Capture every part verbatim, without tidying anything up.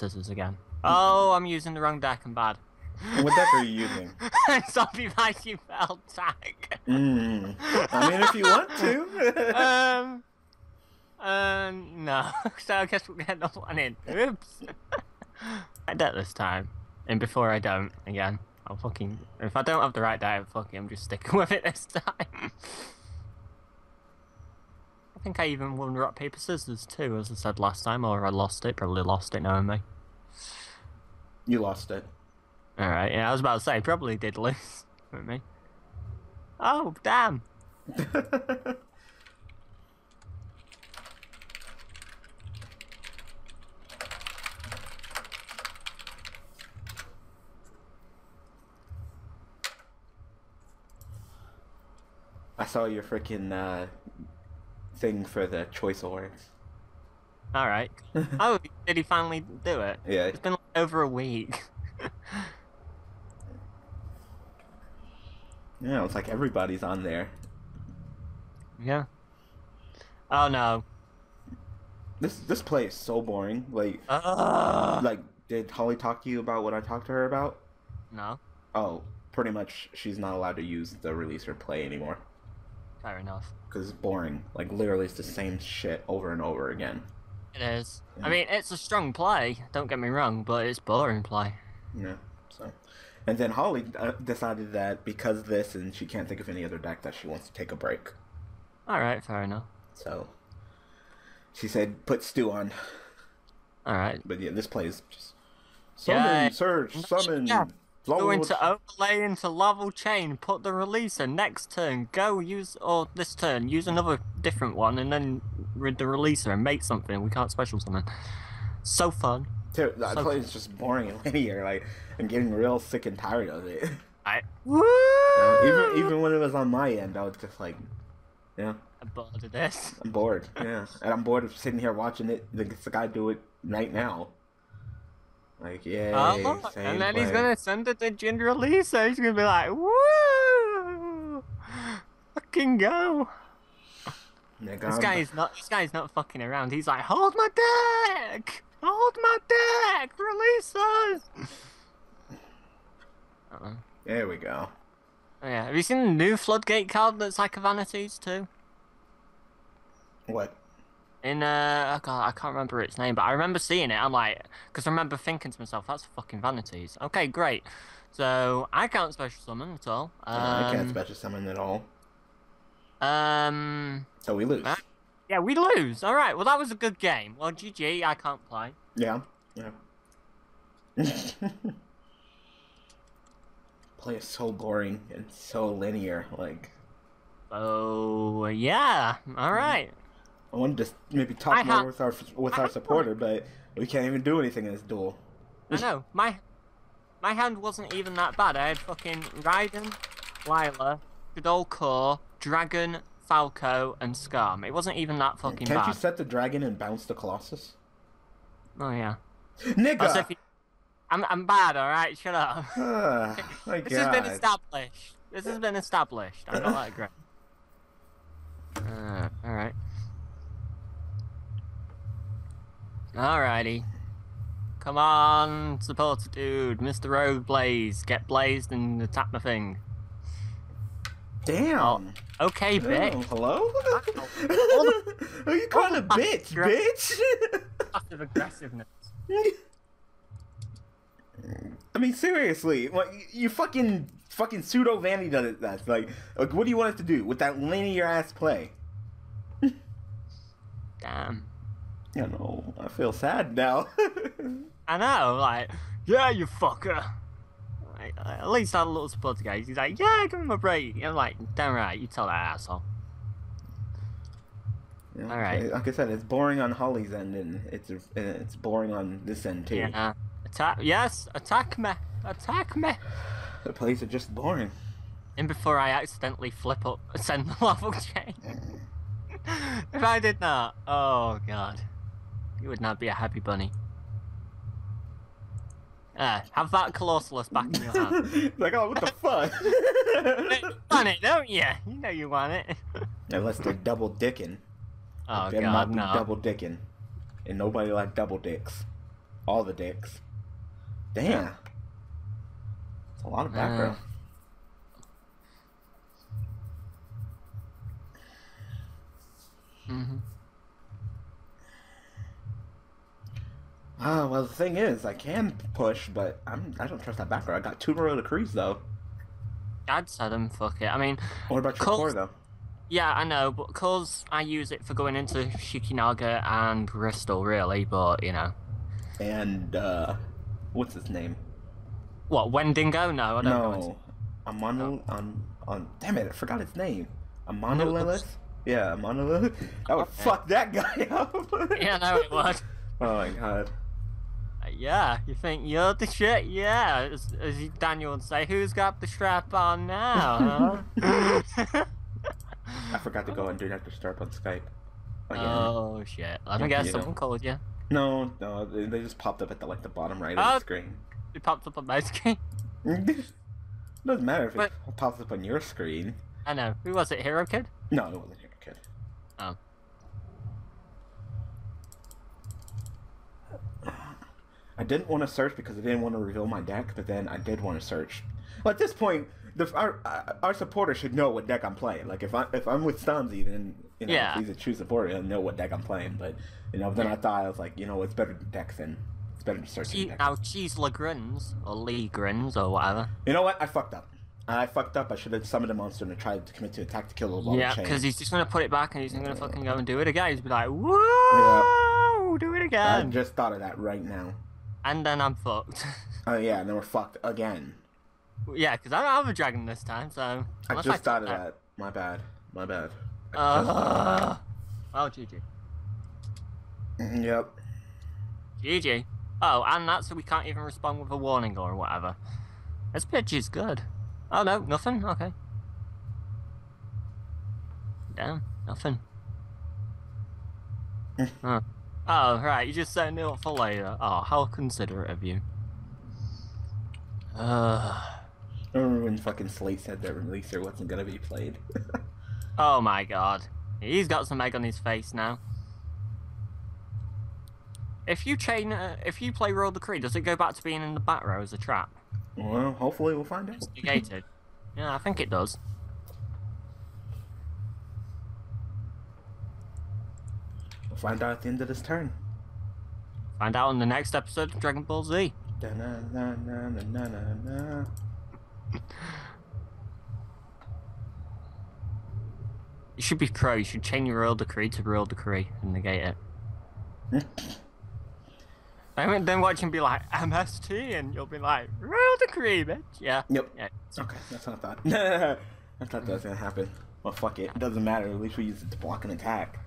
scissors again. Oh, I'm using the wrong deck, I'm bad. What deck are you using? Zombie Vacuum Bell deck. Mm. I mean, if you want to. um, um, no. So I guess we'll get another one in. Oops. I deck this time. And before I don't, again, I'll fucking... If I don't have the right deck, fucking, I'm just sticking with it this time. I think I even won rock, paper, scissors too, as I said last time, or I lost it. Probably lost it, knowing me. You lost it. Alright, yeah, I was about to say, probably did lose with me. Oh, damn! I saw your freaking uh, thing for the choice awards. Alright. Oh, did he finally do it? Yeah. It's been like over a week. Yeah, it's like everybody's on there. Yeah. Oh no. This this play is so boring. Like, uh, like, did Holly talk to you about what I talked to her about? No. Oh, pretty much. She's not allowed to use the Releaser play anymore. Fair enough. Because it's boring. Like, literally, it's the same shit over and over again. It is. Yeah. I mean, it's a strong play. Don't get me wrong, but it's boring play. Yeah. So. And then Holly decided that because of this, and she can't think of any other deck, that she wants to take a break. Alright, fair enough. So, she said, put Stu on. Alright. But yeah, this play is just... Summon, yeah. Surge, summon... Yeah. Go into overlay, into level chain, put the Releaser, next turn, go use... Or this turn, use another different one, and then rid the Releaser and make something. We can't special summon. So fun. Dude, that so play is just boring and linear. Like, I'm getting real sick and tired of it. I woo! Uh, even even when it was on my end, I was just like, yeah. I'm bored of this. I'm bored. Yeah, and I'm bored of sitting here watching it. Like, the guy do it right now. Like, yeah. Oh, and then play. He's gonna send it to Ginger Lisa. He's gonna be like, woo! Fucking go! Like, this guy is not. This guy is not fucking around. He's like, hold my deck. Hold my deck! Release us! Uh-oh. There we go. Oh, yeah. Have you seen the new Floodgate card that's like a Vanities too? What? In, uh, oh god, I can't remember its name, but I remember seeing it. I'm like, because I remember thinking to myself, that's fucking Vanities. Okay, great. So, I can't special summon at all. Um, no, I can't special summon at all. Um. So we lose. Uh, Yeah, we lose. All right. Well, that was a good game. Well, G G. I can't play. Yeah. Yeah. Play is so boring and so linear. Like. Oh yeah. All right. I wanted to maybe talk I more have, with our with I our supporter, but we can't even do anything in this duel. I know. My my hand wasn't even that bad. I had fucking Raiden, Lyla, Shaddoll Core, Dragon, Falco, and Skarm. It wasn't even that fucking Can't bad. Can't you set the dragon and bounce the Colossus? Oh, yeah. Nigga! You... I'm, I'm bad, alright? Shut up. Uh, my this God. has been established. This has been established. I'm not that agree. Uh, alright. Alrighty. Come on, supporter dude. Mister Rogue Blaze. Get blazed and attack my thing. Damn. Oh. Okay, oh, bitch. Hello? Who are you calling a bitch, bitch? Passive aggressiveness. I mean, seriously, like, you fucking, fucking pseudo Vanny does it. That's like, like, what do you want us to do with that linear ass play? Damn. You know, I feel sad now. I know, like, yeah, you fucker. At least I had a little supporter guy. He's like, yeah, give him a break. I'm like, damn right, you tell that asshole. Yeah, all right. Like, like I said, it's boring on Holly's end, and it's it's boring on this end too. Yeah. Attack. Yes, attack me, attack me. The plays are just boring. And before I accidentally flip up, send the level chain. If I did not, oh god, you would not be a happy bunny. Uh, have that Colossalus back in your hand. Like, oh, what the fuck? You want it, don't you? You know you want it. Unless they're double dicking. Oh, God, no. Double dicking. And nobody likes double dicks. all the decks. Damn. Yeah. That's a lot of background. Uh. Mm-hmm. Ah, well, the thing is, I can push, but I'm, I don't trust that backer. I got two Royal Decrees, though. I'd set him, fuck it. I mean... What about your core, though? Yeah, I know, but because I use it for going into Shikinaga and Bristol, really, but, you know. And, uh, what's his name? What, Wendigo? No, I don't no. know. No, Amano... Oh. On, on, damn it, I forgot his name. Amonolilith? Yeah, Monolith. That would okay. fuck that guy up. Yeah, no, it would. Oh my god. Uh, yeah, you think you're the shit? Yeah, as, as Daniel would say, who's got the strap on now? Huh? I forgot to go and do that to strap on Skype. Oh, yeah. oh shit. Let me guess, you someone know. called you. No, no, they, they just popped up at the like the bottom right oh, of the screen. It popped up on my screen? Doesn't matter if but, it pops up on your screen. I know. Who was it, Hero Kid? No, it wasn't Hero Kid. Oh. I didn't want to search because I didn't want to reveal my deck, but then I did want to search. Well, at this point, the, our our supporter should know what deck I'm playing. Like if I if I'm with Stonzy, then you know, yeah. if he's a true supporter, he'll know what deck I'm playing. But you know, then yeah. I thought I was like, you know, it's better decks than it's better to search. Now oh, cheese Legrins or Lee Grins or whatever. You know what? I fucked up. I fucked up. I should have summoned a monster and tried to commit to attack to kill a long yeah, chain. Yeah, because he's just gonna put it back and he's not gonna fucking go and do it again. He's be like, whoa, yeah. do it again. I just thought of that right now. And then I'm fucked. Oh yeah, and then we're fucked again. Yeah, because I don't have a dragon this time, so. I just I thought of that. that. My bad. My bad. Uh, oh, G G. Yep. G G. Oh, and that's so we can't even respond with a warning or whatever. This pitch is good. Oh no, nothing? Okay. Damn, nothing. oh. oh, right, you just set me up for later. Oh, how considerate of you. Uh. I remember when fucking Slate said that Releaser wasn't gonna be played. Oh my god. He's got some egg on his face now. If you chain, uh, if you play Royal Decree, does it go back to being in the back row as a trap? Well, hopefully we'll find out. Negated. Yeah, I think it does. We'll find out at the end of this turn. Find out on the next episode of Dragon Ball Z. Da na na na na na na. You should be pro. You should change your Royal Decree to Royal Decree and negate it. I went then watch and be like M S T, and you'll be like Royal Decree, bitch. Yeah. Yep. Yeah. Okay, that's what I thought. I thought that was gonna happen. Well, fuck it. It doesn't matter. At least we use it to block an attack.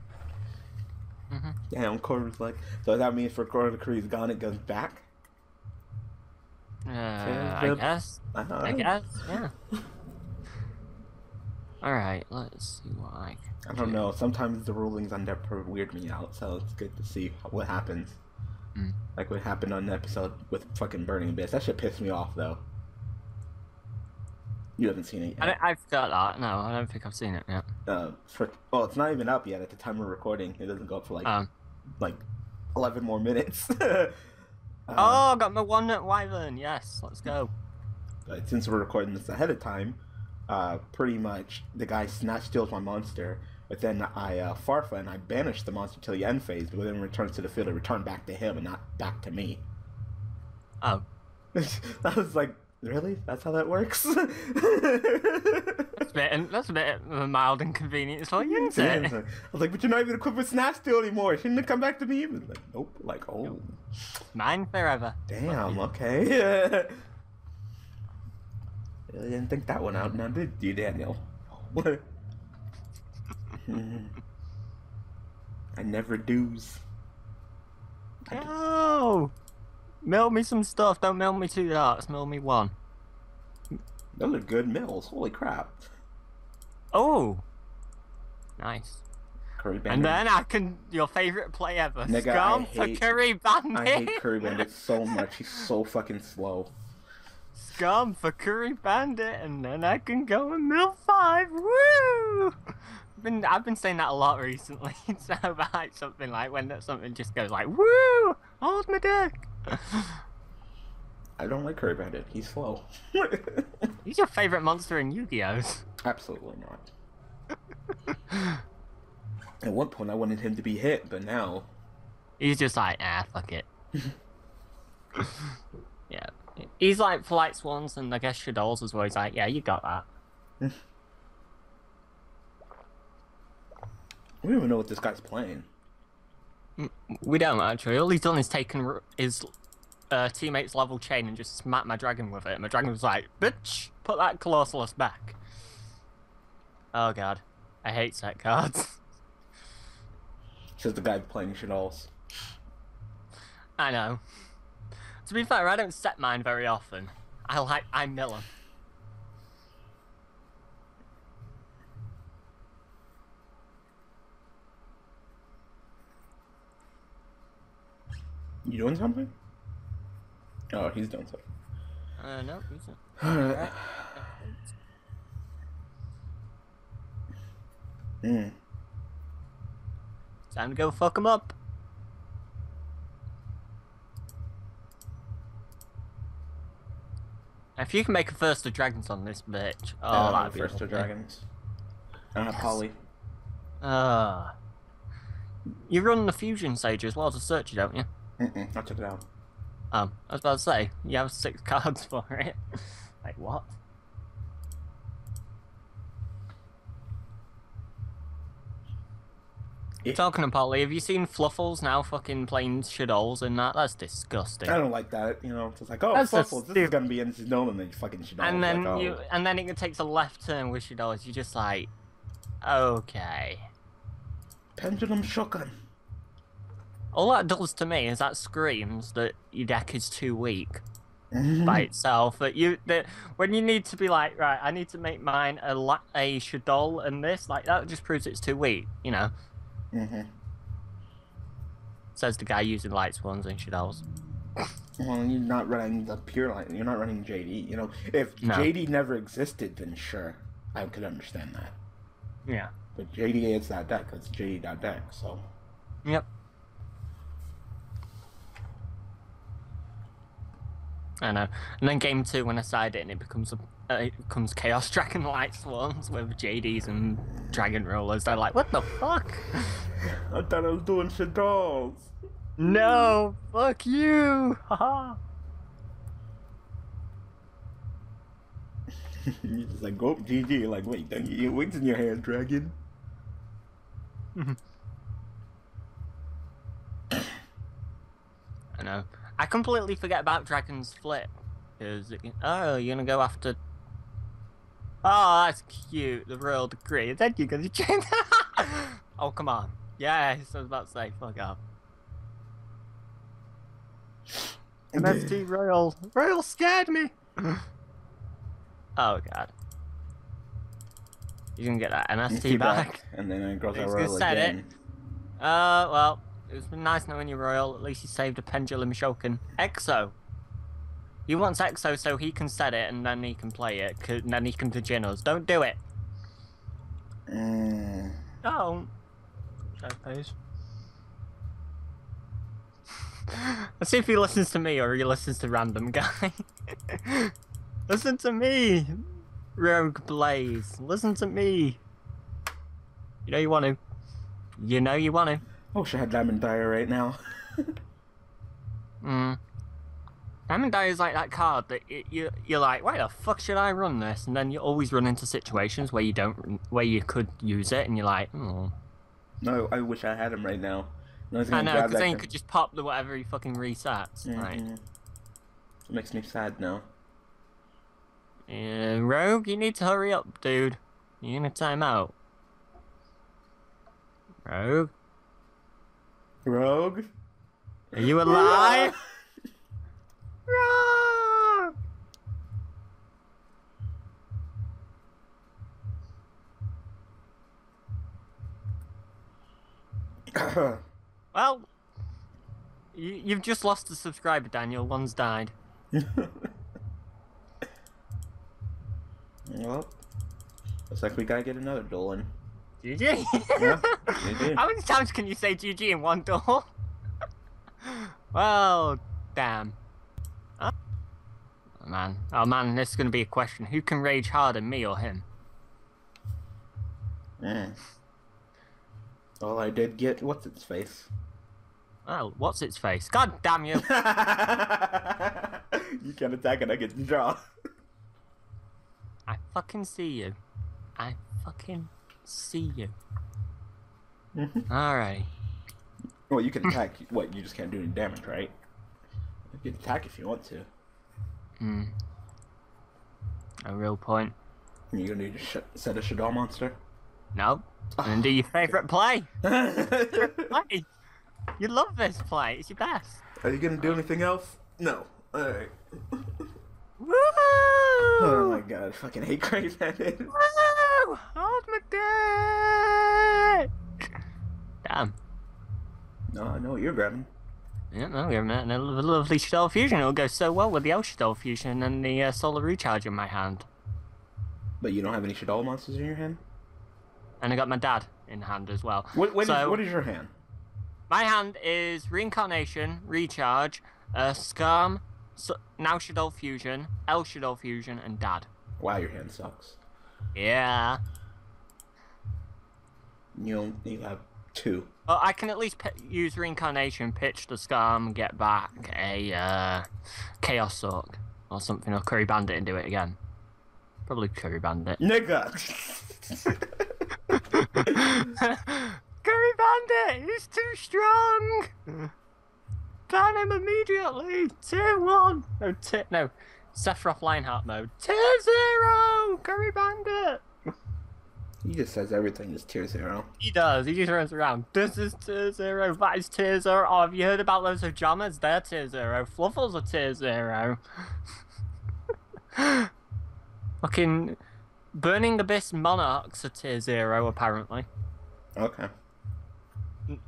Mm-hmm. Damn, Core was like. So that means for Royal Decree's gone, it goes back. Uh, I guess. I, I guess. Yeah. All right. Let's see what I can I don't do. know. Sometimes the rulings on Depp weird me out, so it's good to see what happens. Mm. Like what happened on the episode with fucking Burning Abyss. That shit pissed me off, though. You haven't seen it yet. I I've got that. No, I don't think I've seen it yet. Uh, for, well, it's not even up yet at the time we're recording. It doesn't go up for like um. like eleven more minutes. uh, oh, got my one at Wyvern. Yes, let's go. But since we're recording this ahead of time, uh, pretty much the guy snatch steals my monster. But then I uh, Farfa and I banished the monster till the end phase, but then it returns to the field and return back to him and not back to me. Oh. I was like, really? That's how that works? that's, a bit, that's a bit of a mild inconvenience for you, isn't it? I was like, but you're not even equipped with Snatch Steal anymore. Shouldn't it come back to me? Like, nope. Like, oh. Mine forever. Damn, okay. Yeah. Really didn't think that one out now, did you, Daniel? What? I never do's. No! Mill me some stuff. Don't mill me two darts. Mill me one. Those are good mills. Holy crap. Oh! Nice. Curry Bandit. And then I can... Your favourite play ever. Nigga, Skarm I hate, for Curry Bandit. I hate Curry Bandit so much. He's so fucking slow. Skarm for Curry Bandit, and then I can go and mill five. Woo! I've been, I've been saying that a lot recently. So about something like when that something just goes like, woo! Hold my dick. I don't like Curry Bandit. He's slow. He's your favorite monster in Yu-Gi-Oh's. Absolutely not. At one point, I wanted him to be hit, but now he's just like, ah, fuck it. Yeah, he's like Flight Swans and I guess Shaddolls as well. He's like, yeah, you got that. We don't even know what this guy's playing. We don't actually. All he's done is taken his uh, teammate's level chain and just smacked my dragon with it. And my dragon was like, bitch, put that Colossalus back. Oh god, I hate set cards. Says the guy playing Shaddolls. I know. To be fair, I don't set mine very often. I like, I mill them. You doing something? Oh, he's doing something. Uh, no, he's not. Alright. Hmm. Time to go fuck him up. If you can make a First of Dragons on this bitch. Oh, um, that'd be First of Dragons. And yes. A Poly. Uh, you run the Fusion Sage as well as a Searcher, don't you? Mm-mm, I took it out. Um, I was about to say, you have six cards for it. Like, what? Yeah. Talking of Poly, have you seen Fluffles now fucking playing Shaddolls and that? That's disgusting. I don't like that, you know, it's like, oh, that's Fluffles, this is gonna be in Shaddolls and then fucking Shaddolls. And then, like, oh. you, and then it takes a left turn with Shaddolls, you're just like, okay. Pendulum Shoukan. All that does to me is that screams that your deck is too weak by itself. That you that when you need to be like, right, I need to make mine a, a Shaddoll and this, like, that just proves it's too weak, you know? Mm-hmm. Says the guy using Light Swans and Shaddolls. Well, you're not running the pure line. You're not running J D. You know, if no. J D never existed, then sure, I could understand that. Yeah. But J D is that deck. It's J D dot deck. So. Yep. I know. And then game two, when I side it, and it becomes a, uh, it becomes Chaos Dragon Light Swans with J Ds and Dragon Rollers. They're like, what the fuck? I thought I was doing Shaddolls. No, fuck you! Haha. You just like go up G G. Like, wait, don't you get wings in your hair, dragon? I know. I completely forget about Dragon's Flip. Cause it, oh, you're gonna go after. Oh, that's cute. The Royal Decree. Then you're gonna change. Oh, come on. Yes, I was about to say, fuck up. M F T Royal. Royal scared me. Oh god. You can get that M S T back. back. And then I got that Royal again. It. Uh, well. It's been nice knowing you, Royal. At least you saved a Pendulum Shoukan. Exo. He wants Exo so he can set it and then he can play it. And then he can degen us. Don't do it. Mm. Don't. Show face. Let's see if he listens to me or he listens to random guy. Listen to me, Rogue Blaze. Listen to me. You know you want to. You know you want to. I wish I had Diamond Dyer right now. mm. Diamond Dyer is like that card that it, you, you're like, why the fuck should I run this? And then you always run into situations where you don't, where you could use it, and you're like, oh. No, I wish I had him right now. No, I know, because then you could just pop the whatever he fucking resets. Mm-hmm. Right. It makes me sad now. Yeah, Rogue, you need to hurry up, dude. You're gonna time out. Rogue. Rogue? Are you alive? Rogue! Rogue! Well, you, you've just lost a subscriber, Daniel. One's died. Well, looks like we gotta get another duel in. G G! Yeah, G G. How many times can you say G G in one duel? Well, damn. Oh man, oh man, this is gonna be a question. Who can rage harder, me or him? Mm. Well, I did get what's its face. Oh, what's its face? God damn you! You can attack and I get to draw. I fucking see you. I fucking see you. Alright. Well, you can attack. What, you just can't do any damage, right? You can attack if you want to. Hmm. A real point. You gonna need to sh set a Shaddoll monster? No. Oh, and do your favorite play. Favorite play. You love this play. It's your best. Are you gonna do All anything right. else? No. All right. Woo! Oh my god, I fucking hate Curry Bandit. Woo! Hold my dick. Damn. No, I know what you're grabbing. Yeah, no, we're having a lovely Shaddoll Fusion. It'll go so well with the El Shaddoll Fusion and the uh, Solar Recharge in my hand. But you don't have any Shaddoll monsters in your hand. And I got my dad in hand as well. What, what, so, is, what is your hand? My hand is Reincarnation, Recharge, uh, Skarm, so, now Shaddoll Fusion, El Shaddoll Fusion, and Dad. Wow, your hand sucks. Yeah. You'll need to have two. Well, I can at least p use Reincarnation, pitch the Skarm, get back a uh, Chaos Soak or something, or Curry Bandit and do it again. Probably Curry Bandit. Nigga! Curry Bandit, he's too strong! Ban him immediately! tier one! No, tier, no. Sephiroth Lionheart mode. tier zero! Curry Bandit! He just says everything is tier zero. He does, he just runs around. This is tier zero, that is tier zero. Oh, have you heard about those pajamas? They're tier zero. Fluffles are tier zero. Fucking Burning Abyss Monarchs are tier zero, apparently. Okay.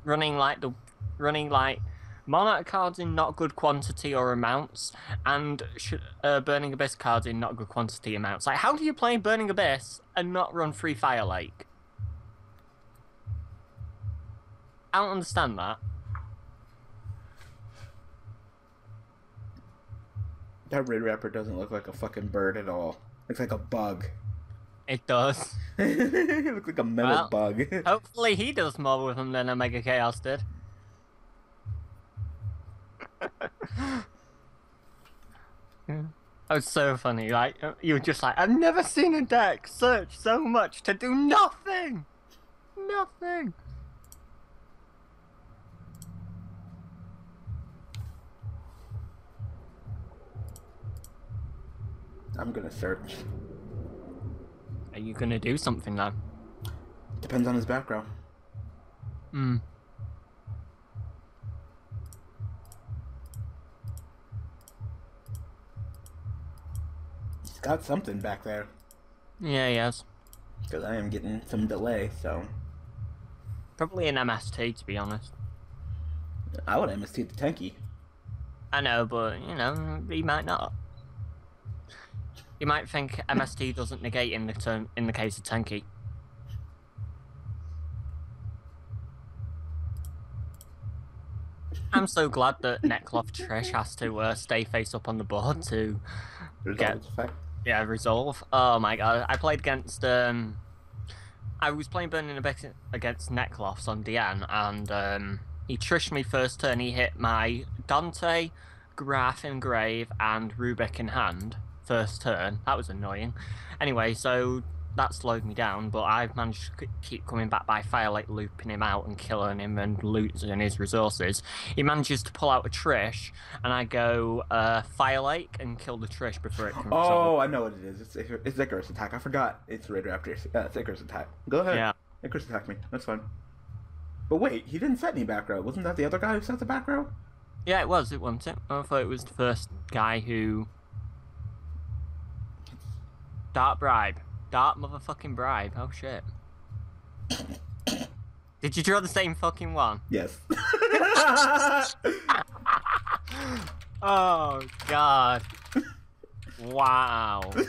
Running like the running like Monarch cards in not good quantity or amounts, and sh uh, Burning Abyss cards in not good quantity amounts. Like, how do you play Burning Abyss and not run Free Fire Lake? I don't understand that. That Raid Raptor doesn't look like a fucking bird at all. Looks like a bug. It does. It looks like a metal well, bug. Hopefully he does more with him than Omega Chaos did. Yeah. That was so funny, like, you were just like, I've never seen a deck search so much to do nothing! Nothing! I'm gonna search. Are you gonna do something though? Depends on his background. Hmm. He's got something back there. Yeah, he has. Because I am getting some delay, so. Probably an M S T, to be honest. I would M S T the tanky. I know, but, you know, he might not. You might think M S T doesn't negate in the term, in the case of tanky. I'm so glad that Nekroz of Trishula has to uh, stay face up on the board to resolve get yeah resolve. Oh my god! I played against um, I was playing Burning Abyss against Nekroz on D N, and um, he trished me first turn. He hit my Dante, Graf in grave, and Rubik in hand. First turn. That was annoying. Anyway, so that slowed me down, but I've managed to keep coming back by Fire Lake, looping him out and killing him and looting his resources. He manages to pull out a Trish, and I go uh, Fire Lake and kill the Trish before it can resolve. Oh, I know what it is. It's, it's Icarus Attack. I forgot. It's Raid Raptors. Uh, it's Icarus Attack. Go ahead. Yeah. Icarus Attack me. That's fine. But wait, he didn't set any back row. Wasn't that the other guy who set the back row? Yeah, it was. It wasn't it? I thought it was the first guy who... Dark bribe. Dark motherfucking bribe. Oh shit. Did you draw the same fucking one? Yes. Oh god. Wow. He's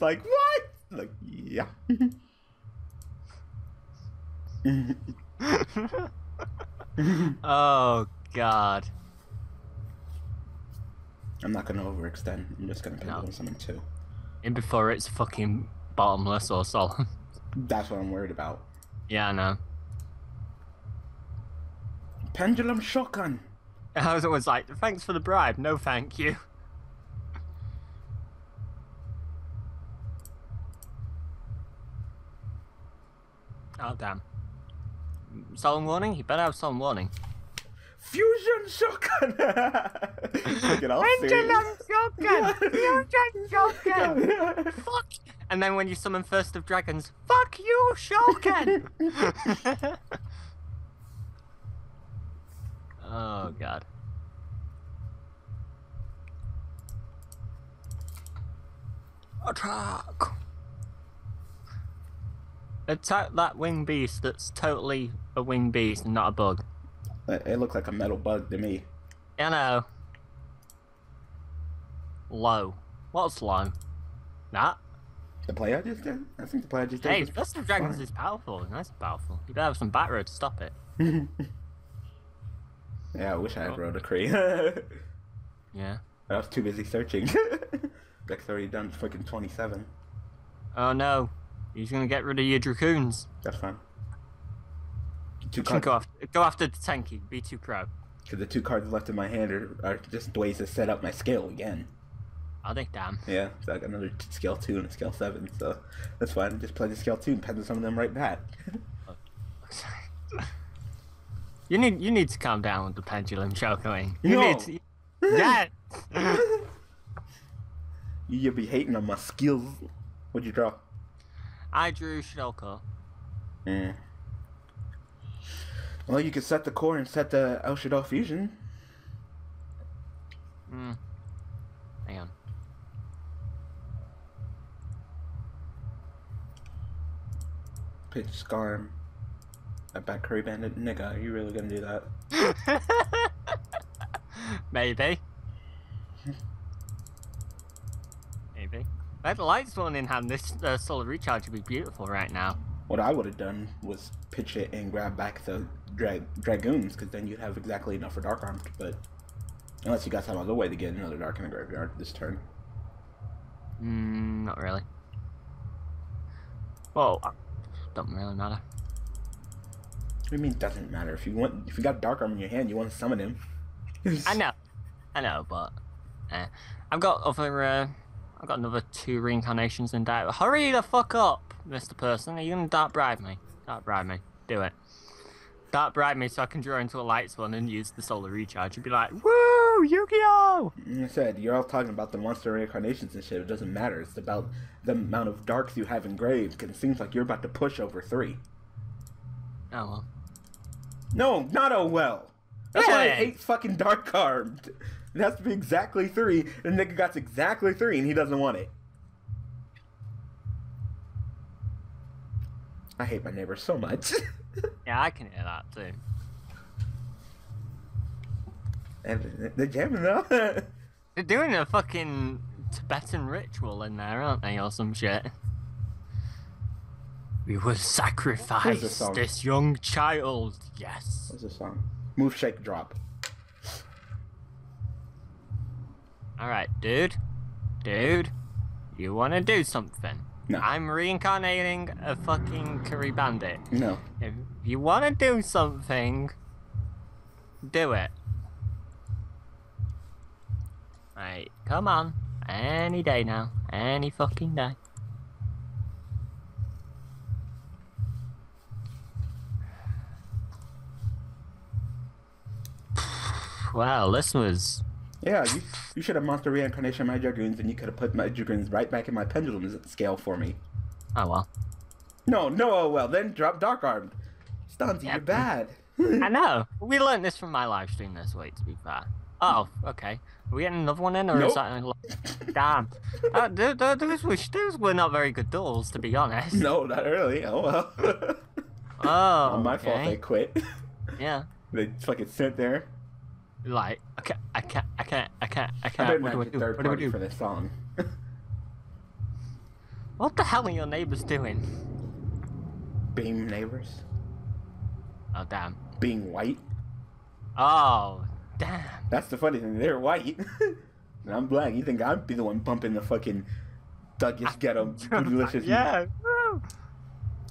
like, what? I'm like, yeah. Oh, God. I'm not going to overextend. I'm just going to pick on something, too. And before it's fucking bottomless or solemn. That's what I'm worried about. Yeah, I know. Pendulum Shoukan. I was always like, thanks for the bribe. No, thank you. Oh, damn. Solemn Warning? You better have Solemn Warning. Fusion Shoukan! Pendulum Shoukan! Fusion Shoukan! Fuck! And then when you summon First of Dragons, fuck you, Shoukan! Oh, God. Attack! Attack that winged beast that's totally a winged beast and not a bug. It looks like a metal bug to me. I know. Low. What's low? That? The play I just did? I think the play I just did. Hey, First of Dragons fine. Is powerful. That's powerful. You better have some back row to stop it. Yeah, I wish I had Royal Decree. Yeah. I was too busy searching. Deck's already done freaking twenty-seven. Oh no. He's gonna get rid of your Dracoons. That's fine. Two cards. Go, after, go after the tanky, be too proud. Because the two cards left in my hand are, are just ways to set up my scale again. I think damn. Yeah, so I got another scale two and a scale seven, so that's fine. I just play the scale two and peddle some of them right back. you need you need to calm down with the Pendulum Shoukan. You no. need to Yes. You'll be hating on my skills. What'd you draw? I drew Shaddoll Core. Mm. Well, you could set the core and set the El Shaddoll Fusion. Mm. Hang on. Pitch Skarm. I bet Curry Bandit. Nigga, are you really gonna do that? Maybe. Maybe. If I had the lights one in hand, this uh, Solar Recharge would be beautiful right now. What I would have done was pitch it and grab back the drag Dragoons, because then you'd have exactly enough for Dark Armed, but... Unless you got some other way to get another Dark in the graveyard this turn. Mm, not really. Well, doesn't really matter. What do you mean doesn't matter? If you want, if you got Dark Armed in your hand, you want to summon him. I know. I know, but... Eh. I've got other... Uh... I got another two reincarnations and die. Hurry the fuck up, Mister Person. Are you gonna dark bribe me? Dark bribe me. Do it. Dark bribe me so I can draw into a lights one and use the Solar Recharge. You'd be like, woo, Yu-Gi-Oh! I said, you're all talking about the monster reincarnations and shit. It doesn't matter. It's about the amount of darks you have engraved, because it seems like you're about to push over three. Oh, well. No, not oh well. That's hey. why I hate fucking Dark Armed. It has to be exactly three, and the nigga got exactly three, and he doesn't want it. I hate my neighbor so much. Yeah, I can hear that too. And they're jamming though. They're doing a fucking Tibetan ritual in there, aren't they, or some shit? We will sacrifice this young child. Yes. What's the song? Move, shake, drop. Alright, dude, dude, you want to do something? No. I'm reincarnating a fucking Curry Bandit. No. If you want to do something, do it. Alright, come on. Any day now. Any fucking day. Wow, this was... Yeah, you, you should have monster reincarnation my Dragoons, and you could have put my Dragoons right back in my Pendulum scale for me. Oh, well. No, no, oh, well, then drop Dark Armed. Stonzy, yep. You're bad. I know. We learned this from my live stream this week, to be fair. Oh, okay. Are we getting another one in, or nope. is that like, damn? uh, those, those, those were not very good duels, to be honest. No, not really. Oh well. Oh. Not my okay. fault. They quit. Yeah. They fucking sit there. Like, okay, I can't, I can't, I can't, I can't. I what do I do? What do I do for this song? What the hell are your neighbors doing? Being neighbors. Oh damn. Being white. Oh. Damn. That's the funny thing. They're white, and I'm black. You think I'd be the one bumping the fucking Douglas Ghetto Bootylicious? Yeah. Woo.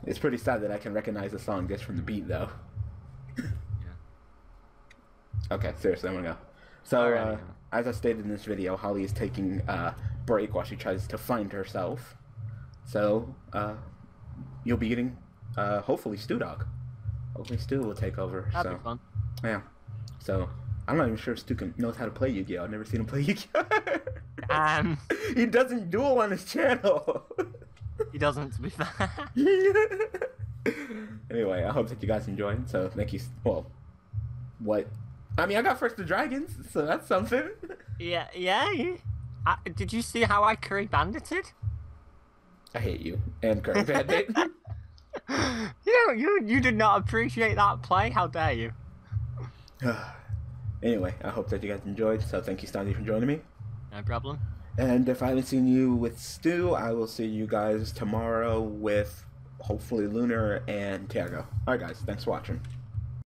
It's pretty sad that I can recognize the song just from the beat, though. Yeah. Okay, seriously, I'm gonna go. So, right, uh, yeah. as I stated in this video, Holly is taking a uh, break while she tries to find herself. So, uh, you'll be getting, uh, hopefully, StuDog. Hopefully, Stu will take over. That'd so. be fun. Yeah. So. I'm not even sure if Stu can knows how to play Yu-Gi-Oh! I've never seen him play Yu-Gi-Oh! um, he doesn't duel on his channel! He doesn't, to be fair. Anyway, I hope that you guys enjoyed. So, thank you. Well, what? I mean, I got First of Dragons, so that's something. Yeah, yeah. You, I, did you see how I Curry Bandited? I hate you. And Curry Bandit. you, you, you did not appreciate that play? How dare you? Anyway, I hope that you guys enjoyed, so thank you, Stonzy, for joining me. No problem. And if I haven't seen you with Stu, I will see you guys tomorrow with, hopefully, Lunar and Tiago. Alright guys, thanks for watching.